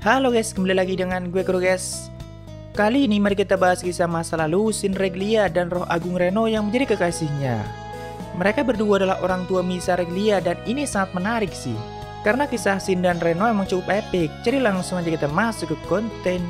Halo guys, kembali lagi dengan gue Kurogez. Kali ini mari kita bahas kisah masa lalu Shin Reglia dan Roh Agung Reno yang menjadi kekasihnya. Mereka berdua adalah orang tua Misa Reglia dan ini sangat menarik sih, karena kisah Shin dan Reno emang cukup epic. Jadi langsung aja kita masuk ke konten.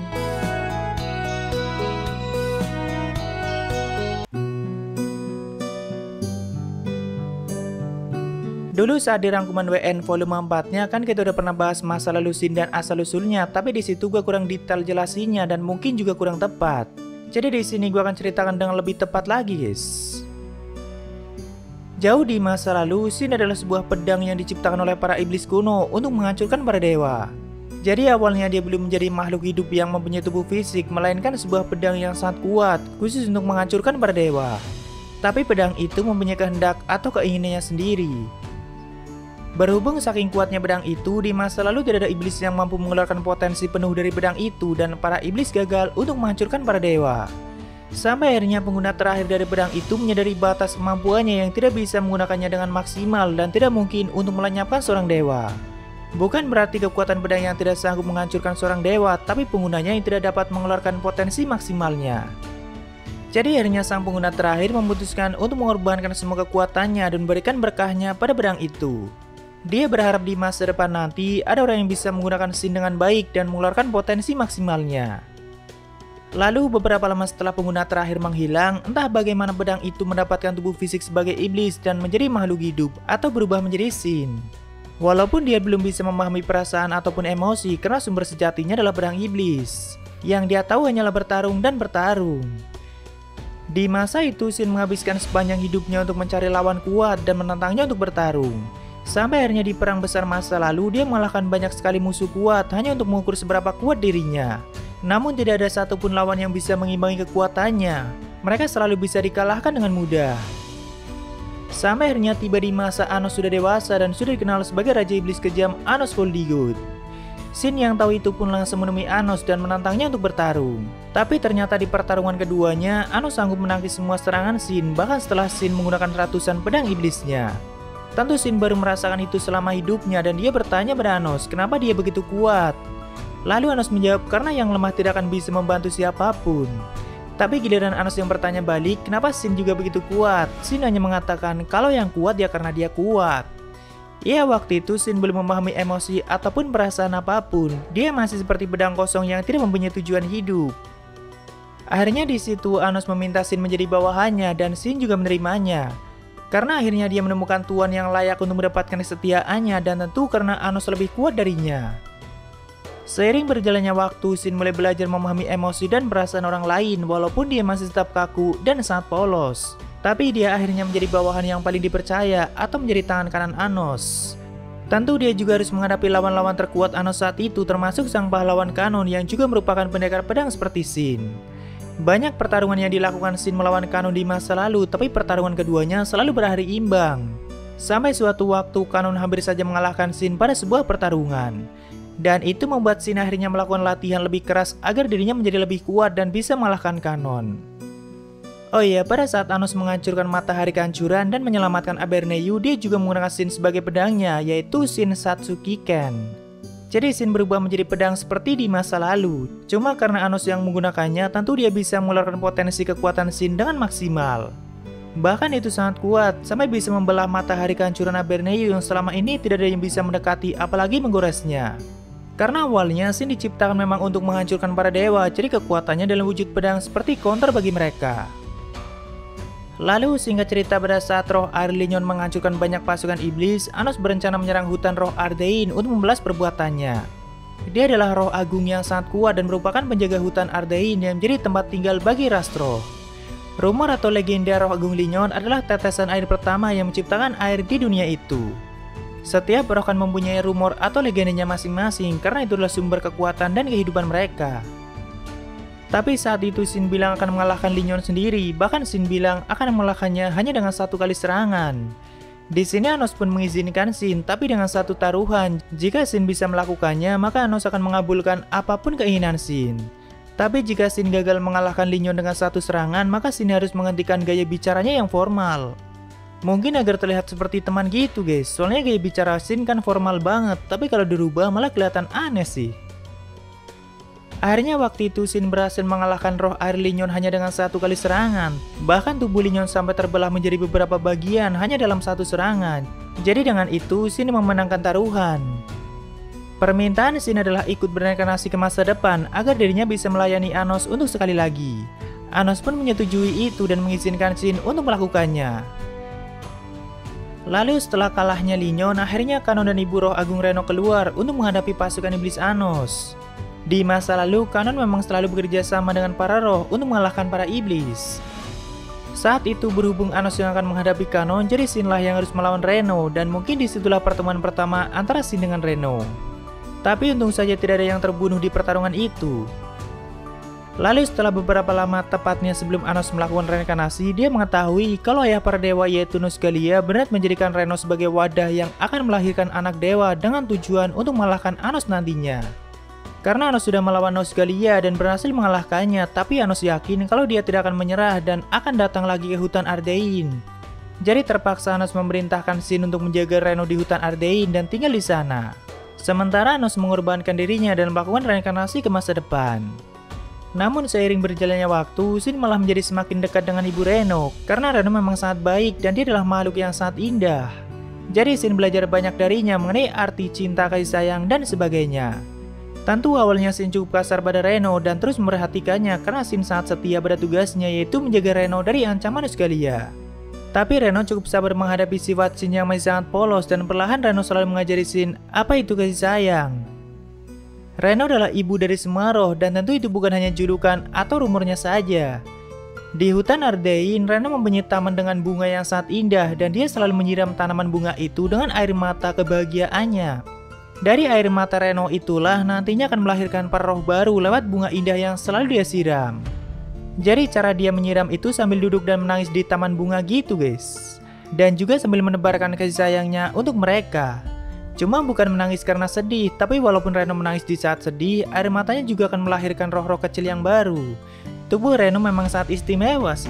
Dulu saat di rangkuman WN volume 4-nya kan kita udah pernah bahas masa lalu Shin dan asal-usulnya, tapi di situ gua kurang detail jelasinnya dan mungkin juga kurang tepat. Jadi di sini gua akan ceritakan dengan lebih tepat lagi, guys. Jauh di masa lalu, Shin adalah sebuah pedang yang diciptakan oleh para iblis kuno untuk menghancurkan para dewa. Jadi awalnya dia belum menjadi makhluk hidup yang mempunyai tubuh fisik, melainkan sebuah pedang yang sangat kuat khusus untuk menghancurkan para dewa. Tapi pedang itu mempunyai kehendak atau keinginannya sendiri. Berhubung saking kuatnya pedang itu, di masa lalu tidak ada iblis yang mampu mengeluarkan potensi penuh dari pedang itu dan para iblis gagal untuk menghancurkan para dewa. Sampai akhirnya pengguna terakhir dari pedang itu menyadari batas kemampuannya yang tidak bisa menggunakannya dengan maksimal dan tidak mungkin untuk melenyapkan seorang dewa. Bukan berarti kekuatan pedang yang tidak sanggup menghancurkan seorang dewa, tapi penggunanya yang tidak dapat mengeluarkan potensi maksimalnya. Jadi akhirnya sang pengguna terakhir memutuskan untuk mengorbankan semua kekuatannya dan memberikan berkahnya pada pedang itu. Dia berharap di masa depan nanti ada orang yang bisa menggunakan Shin dengan baik dan mengeluarkan potensi maksimalnya. Lalu beberapa lama setelah pengguna terakhir menghilang, entah bagaimana pedang itu mendapatkan tubuh fisik sebagai iblis dan menjadi makhluk hidup atau berubah menjadi Shin. Walaupun dia belum bisa memahami perasaan ataupun emosi karena sumber sejatinya adalah pedang iblis. Yang dia tahu hanyalah bertarung dan bertarung. Di masa itu Shin menghabiskan sepanjang hidupnya untuk mencari lawan kuat dan menantangnya untuk bertarung. Sampai akhirnya di perang besar masa lalu, dia mengalahkan banyak sekali musuh kuat hanya untuk mengukur seberapa kuat dirinya. Namun tidak ada satupun lawan yang bisa mengimbangi kekuatannya. Mereka selalu bisa dikalahkan dengan mudah. Sampai akhirnya tiba di masa Anos sudah dewasa dan sudah dikenal sebagai Raja Iblis Kejam Anos Voldigoad. Shin yang tahu itu pun langsung menemui Anos dan menantangnya untuk bertarung. Tapi ternyata di pertarungan keduanya, Anos sanggup menangkis semua serangan Shin bahkan setelah Shin menggunakan ratusan pedang iblisnya. Tentu Shin baru merasakan itu selama hidupnya dan dia bertanya pada Anos, kenapa dia begitu kuat? Lalu Anos menjawab, karena yang lemah tidak akan bisa membantu siapapun. Tapi giliran Anos yang bertanya balik, kenapa Shin juga begitu kuat? Shin hanya mengatakan, kalau yang kuat ya karena dia kuat. Ya waktu itu Shin belum memahami emosi ataupun perasaan apapun. Dia masih seperti pedang kosong yang tidak mempunyai tujuan hidup. Akhirnya di situ Anos meminta Shin menjadi bawahannya dan Shin juga menerimanya. Karena akhirnya dia menemukan tuan yang layak untuk mendapatkan kesetiaannya dan tentu karena Anos lebih kuat darinya. Seiring berjalannya waktu, Shin mulai belajar memahami emosi dan perasaan orang lain walaupun dia masih tetap kaku dan sangat polos. Tapi dia akhirnya menjadi bawahan yang paling dipercaya atau menjadi tangan kanan Anos. Tentu dia juga harus menghadapi lawan-lawan terkuat Anos saat itu termasuk sang pahlawan Kanon yang juga merupakan pendekar pedang seperti Shin. Banyak pertarungan yang dilakukan Shin melawan Kanon di masa lalu, tapi pertarungan keduanya selalu berakhir imbang. Sampai suatu waktu Kanon hampir saja mengalahkan Shin pada sebuah pertarungan. Dan itu membuat Shin akhirnya melakukan latihan lebih keras agar dirinya menjadi lebih kuat dan bisa mengalahkan Kanon. Oh iya, pada saat Anos menghancurkan matahari kehancuran dan menyelamatkan Aberneyu, dia juga menggunakan Shin sebagai pedangnya, yaitu Shin Satsuki-ken. Jadi Shin berubah menjadi pedang seperti di masa lalu. Cuma karena Anos yang menggunakannya, tentu dia bisa mengeluarkan potensi kekuatan Shin dengan maksimal. Bahkan itu sangat kuat, sampai bisa membelah matahari kehancuran Aberneyu yang selama ini tidak ada yang bisa mendekati apalagi menggoresnya. Karena awalnya Shin diciptakan memang untuk menghancurkan para dewa, jadi kekuatannya dalam wujud pedang seperti counter bagi mereka. Lalu singkat cerita pada saat Roh Agung Linyon menghancurkan banyak pasukan iblis, Anos berencana menyerang hutan Roh Ardein untuk membalas perbuatannya. Dia adalah Roh Agung yang sangat kuat dan merupakan penjaga hutan Ardein yang menjadi tempat tinggal bagi Rastro. Rumor atau legenda Roh Agung Linyon adalah tetesan air pertama yang menciptakan air di dunia itu. Setiap roh kan mempunyai rumor atau legendanya masing-masing karena itu adalah sumber kekuatan dan kehidupan mereka. Tapi saat itu Shin bilang akan mengalahkan Linyon sendiri, bahkan Shin bilang akan mengalahkannya hanya dengan satu kali serangan. Di sini Anos pun mengizinkan Shin, tapi dengan satu taruhan, jika Shin bisa melakukannya maka Anos akan mengabulkan apapun keinginan Shin. Tapi jika Shin gagal mengalahkan Linyon dengan satu serangan, maka Shin harus menghentikan gaya bicaranya yang formal. Mungkin agar terlihat seperti teman gitu guys, soalnya gaya bicara Shin kan formal banget, tapi kalau dirubah malah kelihatan aneh sih. Akhirnya waktu itu Shin berhasil mengalahkan roh air Linyon hanya dengan satu kali serangan. Bahkan tubuh Linyon sampai terbelah menjadi beberapa bagian hanya dalam satu serangan. Jadi dengan itu Shin memenangkan taruhan. Permintaan Shin adalah ikut berinkarnasi ke masa depan agar dirinya bisa melayani Anos untuk sekali lagi. Anos pun menyetujui itu dan mengizinkan Shin untuk melakukannya. Lalu setelah kalahnya Linyon, akhirnya Kanon dan Ibu Roh Agung Reno keluar untuk menghadapi pasukan iblis Anos. Di masa lalu, Kanon memang selalu bekerja sama dengan para roh untuk mengalahkan para iblis. Saat itu berhubung Anos yang akan menghadapi Kanon, jadi Shin lah yang harus melawan Reno, dan mungkin disitulah pertemuan pertama antara Shin dengan Reno. Tapi untung saja tidak ada yang terbunuh di pertarungan itu. Lalu setelah beberapa lama, tepatnya sebelum Anos melakukan reinkarnasi, dia mengetahui kalau ayah para dewa yaitu Nousgalia benar menjadikan Reno sebagai wadah yang akan melahirkan anak dewa dengan tujuan untuk mengalahkan Anos nantinya. Karena Anos sudah melawan Nousgalia dan berhasil mengalahkannya, tapi Anos yakin kalau dia tidak akan menyerah dan akan datang lagi ke hutan Ardein. Jadi terpaksa Anos memerintahkan Shin untuk menjaga Reno di hutan Ardein dan tinggal di sana. Sementara Anos mengorbankan dirinya dan melakukan reinkarnasi ke masa depan. Namun seiring berjalannya waktu, Shin malah menjadi semakin dekat dengan Ibu Reno, karena Reno memang sangat baik dan dia adalah makhluk yang sangat indah. Jadi Shin belajar banyak darinya mengenai arti cinta, kasih sayang, dan sebagainya. Tentu awalnya Shin cukup kasar pada Reno dan terus memerhatikannya karena Shin sangat setia pada tugasnya yaitu menjaga Reno dari ancaman Nousgalia. Tapi Reno cukup sabar menghadapi sifat Shin yang masih sangat polos dan perlahan Reno selalu mengajari Shin apa itu kasih sayang. Reno adalah ibu dari Semaroh dan tentu itu bukan hanya julukan atau rumornya saja. Di hutan Ardein, Reno mempunyai taman dengan bunga yang sangat indah dan dia selalu menyiram tanaman bunga itu dengan air mata kebahagiaannya. Dari air mata Reno itulah nantinya akan melahirkan para roh baru lewat bunga indah yang selalu dia siram. Jadi cara dia menyiram itu sambil duduk dan menangis di taman bunga gitu guys. Dan juga sambil menebarkan kasih sayangnya untuk mereka. Cuma bukan menangis karena sedih, tapi walaupun Reno menangis di saat sedih, air matanya juga akan melahirkan roh-roh kecil yang baru. Tubuh Reno memang sangat istimewa sih.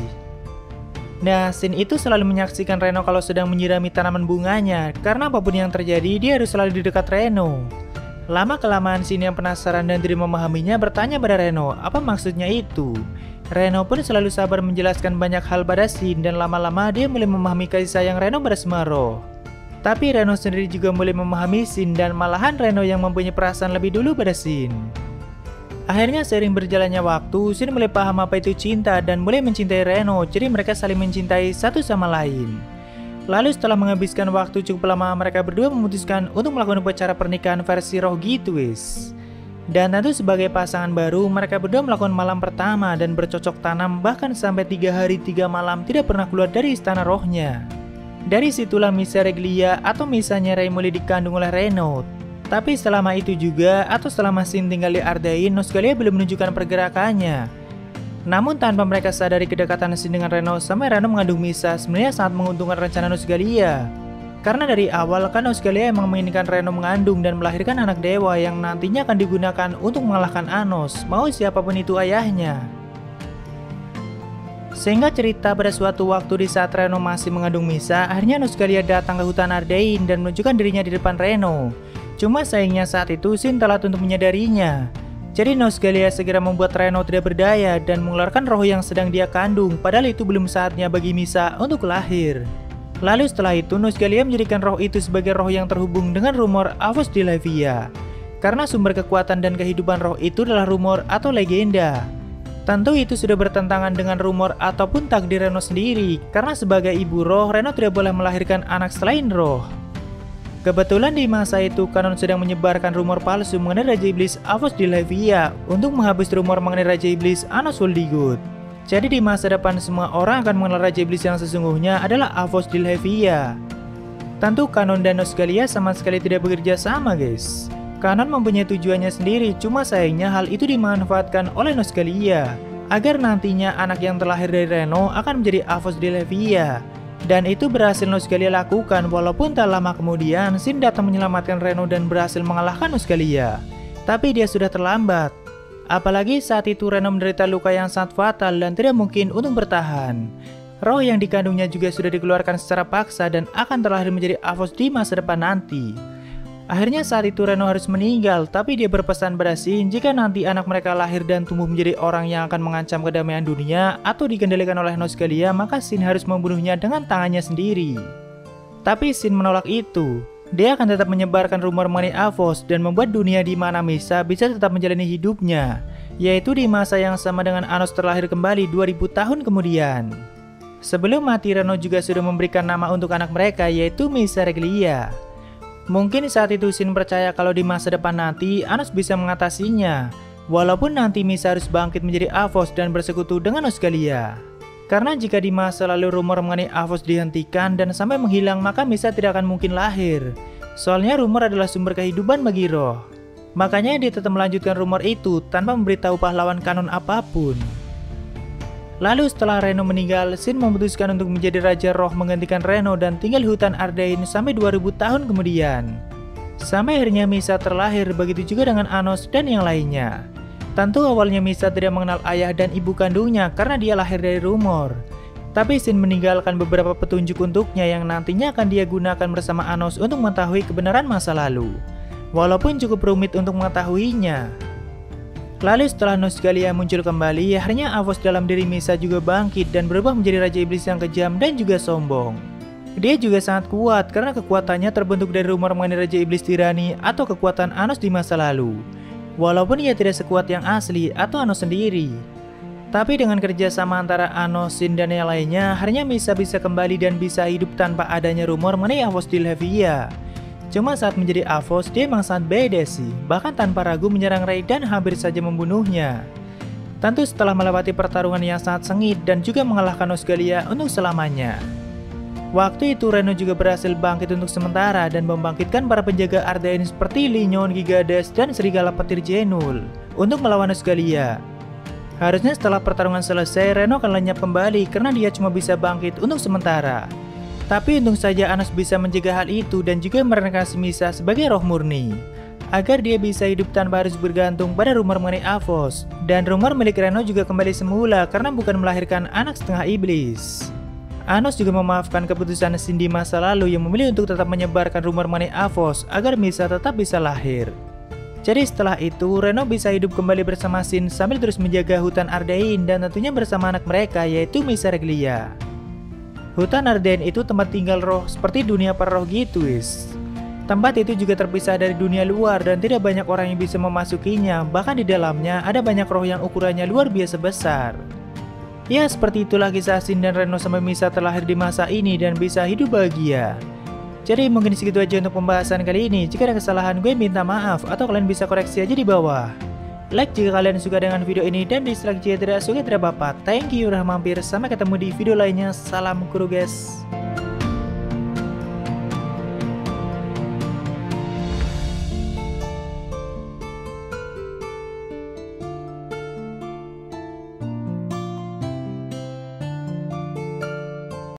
Nah, Shin itu selalu menyaksikan Reno kalau sedang menyirami tanaman bunganya, karena apapun yang terjadi, dia harus selalu di dekat Reno. Lama-kelamaan Shin yang penasaran dan tidak memahaminya bertanya pada Reno, apa maksudnya itu? Reno pun selalu sabar menjelaskan banyak hal pada Shin, dan lama-lama dia mulai memahami kasih sayang Reno pada Semaroh. Tapi Reno sendiri juga mulai memahami Shin dan malahan Reno yang mempunyai perasaan lebih dulu pada Shin. Akhirnya sering berjalannya waktu, Shin mulai paham apa itu cinta dan mulai mencintai Reno, jadi mereka saling mencintai satu sama lain. Lalu setelah menghabiskan waktu cukup lama, mereka berdua memutuskan untuk melakukan upacara pernikahan versi roh gitu wis. Dan tentu sebagai pasangan baru, mereka berdua melakukan malam pertama dan bercocok tanam bahkan sampai 3 hari 3 malam tidak pernah keluar dari istana rohnya. Dari situlah Misa Reglia atau Misanya Raymoli dikandung oleh Reno. Tapi selama itu juga atau selama Shin tinggal di Ardein, Nousgalia belum menunjukkan pergerakannya. Namun tanpa mereka sadari kedekatan Shin dengan Reno sampai Reno mengandung Misa sebenarnya sangat menguntungkan rencana Nousgalia. Karena dari awal kan Nousgalia emang menginginkan Reno mengandung dan melahirkan anak dewa yang nantinya akan digunakan untuk mengalahkan Anos, mau siapapun itu ayahnya. Sehingga cerita pada suatu waktu di saat Reno masih mengandung Misa, akhirnya Nousgalia datang ke hutan Ardein dan menunjukkan dirinya di depan Reno. Cuma sayangnya saat itu Shin telat untuk menyadarinya. Jadi Nousgalia segera membuat Reno tidak berdaya dan mengeluarkan roh yang sedang dia kandung, padahal itu belum saatnya bagi Misa untuk lahir. Lalu setelah itu Nousgalia menjadikan roh itu sebagai roh yang terhubung dengan rumor Avos Dilhevia. Karena sumber kekuatan dan kehidupan roh itu adalah rumor atau legenda. Tentu itu sudah bertentangan dengan rumor ataupun takdir Reno sendiri, karena sebagai ibu roh, Reno tidak boleh melahirkan anak selain roh. Kebetulan di masa itu, Kanon sedang menyebarkan rumor palsu mengenai Raja Iblis Avos Dilhevia untuk menghapus rumor mengenai Raja Iblis Anos Voldigoad. Jadi di masa depan semua orang akan mengenal Raja Iblis yang sesungguhnya adalah Avos Dilhevia. Tentu Kanon dan Nousgalia sama sekali tidak bekerja sama guys. Kanon mempunyai tujuannya sendiri, cuma sayangnya hal itu dimanfaatkan oleh Nousgalia agar nantinya anak yang terlahir dari Reno akan menjadi Avos Dilhevia. Dan itu berhasil Nousgalia lakukan, walaupun tak lama kemudian Shin datang menyelamatkan Reno dan berhasil mengalahkan Nousgalia. Tapi dia sudah terlambat. Apalagi saat itu Reno menderita luka yang sangat fatal dan tidak mungkin untuk bertahan. Roh yang dikandungnya juga sudah dikeluarkan secara paksa dan akan terlahir menjadi Avos di masa depan nanti. Akhirnya saat itu Reno harus meninggal, tapi dia berpesan pada Shin jika nanti anak mereka lahir dan tumbuh menjadi orang yang akan mengancam kedamaian dunia atau dikendalikan oleh Nousgalia, maka Shin harus membunuhnya dengan tangannya sendiri. Tapi Shin menolak itu. Dia akan tetap menyebarkan rumor mengenai Avos dan membuat dunia di mana Misa bisa tetap menjalani hidupnya, yaitu di masa yang sama dengan Anos terlahir kembali 2000 tahun kemudian. Sebelum mati, Reno juga sudah memberikan nama untuk anak mereka, yaitu Misa Reglia. Mungkin saat itu Shin percaya kalau di masa depan nanti Anos bisa mengatasinya, walaupun nanti Misa harus bangkit menjadi Avos dan bersekutu dengan Nousgalia. Karena jika di masa lalu rumor mengenai Avos dihentikan dan sampai menghilang, maka Misa tidak akan mungkin lahir. Soalnya rumor adalah sumber kehidupan bagi roh. Makanya dia tetap melanjutkan rumor itu tanpa memberitahu pahlawan kanon apapun. Lalu setelah Reno meninggal, Shin memutuskan untuk menjadi raja roh menggantikan Reno dan tinggal di hutan Ardein sampai 2000 tahun kemudian. Sampai akhirnya Misa terlahir, begitu juga dengan Anos dan yang lainnya. Tentu awalnya Misa tidak mengenal ayah dan ibu kandungnya karena dia lahir dari rumor. Tapi Shin meninggalkan beberapa petunjuk untuknya yang nantinya akan dia gunakan bersama Anos untuk mengetahui kebenaran masa lalu. Walaupun cukup rumit untuk mengetahuinya. Lalu setelah Nousgalia muncul kembali, akhirnya Avos dalam diri Misa juga bangkit dan berubah menjadi Raja Iblis yang kejam dan juga sombong. Dia juga sangat kuat karena kekuatannya terbentuk dari rumor mengenai Raja Iblis Tirani atau kekuatan Anos di masa lalu. Walaupun ia tidak sekuat yang asli atau Anos sendiri. Tapi dengan kerjasama antara Anos, Shin dan yang lainnya, akhirnya Misa bisa kembali dan bisa hidup tanpa adanya rumor mengenai Avos Dilhevia. Cuma saat menjadi Avos, dia memang sangat badass sih, bahkan tanpa ragu menyerang Rey dan hampir saja membunuhnya. Tentu setelah melewati pertarungan yang sangat sengit dan juga mengalahkan Nousgalia untuk selamanya. Waktu itu Reno juga berhasil bangkit untuk sementara dan membangkitkan para penjaga Ardein seperti Linyon, Gigades, dan Serigala Petir Jenul untuk melawan Nousgalia. Harusnya setelah pertarungan selesai, Reno akan lenyap kembali karena dia cuma bisa bangkit untuk sementara. Tapi untung saja Anos bisa mencegah hal itu dan juga merenangkan Misa sebagai roh murni. Agar dia bisa hidup tanpa harus bergantung pada rumor mengenai Avos. Dan rumor milik Reno juga kembali semula karena bukan melahirkan anak setengah iblis. Anos juga memaafkan keputusan Shin di masa lalu yang memilih untuk tetap menyebarkan rumor mengenai Avos agar Misa tetap bisa lahir. Jadi setelah itu Reno bisa hidup kembali bersama Shin sambil terus menjaga hutan Ardein dan tentunya bersama anak mereka yaitu Misa Reglia. Hutan Ardein itu tempat tinggal roh seperti dunia para roh gitu wis. Tempat itu juga terpisah dari dunia luar dan tidak banyak orang yang bisa memasukinya, bahkan di dalamnya ada banyak roh yang ukurannya luar biasa besar. Ya seperti itulah kisah Shin dan Reno sampai Misa terlahir di masa ini dan bisa hidup bahagia. Jadi mungkin segitu aja untuk pembahasan kali ini, jika ada kesalahan gue minta maaf atau kalian bisa koreksi aja di bawah. Like jika kalian suka dengan video ini dan dislike jika tidak suka tidak apa-apa. Thank you udah mampir, sampai ketemu di video lainnya. Salam Kurogez.